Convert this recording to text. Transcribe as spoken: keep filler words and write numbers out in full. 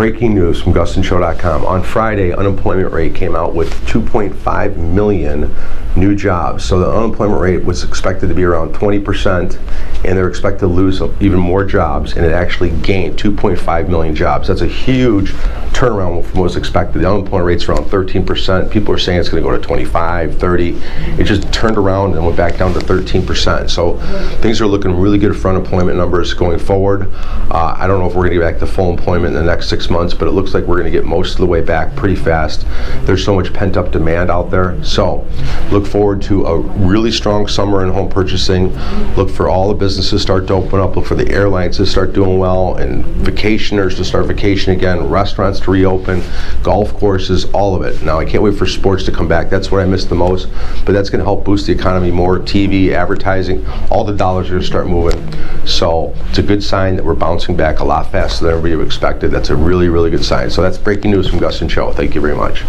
breaking news from Gus and Show dot com. On Friday, unemployment rate came out with two point five million new jobs. So the unemployment rate was expected to be around twenty percent, and they're expected to lose even more jobs, and it actually gained two point five million jobs. That's a huge turnaround from what was expected. The unemployment rate's around thirteen percent. People are saying it's going to go to twenty-five, thirty. It just turned around and went back down to thirteen percent. So things are looking really good for unemployment numbers going forward. Uh, I don't know if we're going to get back to full employment in the next six months, but it looks like we're going to get most of the way back pretty fast. There's so much pent-up demand out there. So look forward to a really strong summer in home purchasing. Look for all the businesses start to open up. Look for the airlines to start doing well, and vacationers to start vacation again, restaurants to reopen, golf courses, all of it. Now, I can't wait for sports to come back. That's what I miss the most, but that's going to help boost the economy more. T V, advertising, all the dollars are going to start moving. So it's a good sign that we're bouncing back a lot faster than everybody expected. That's a really, really good sign. So that's breaking news from Gus and Show. Thank you very much.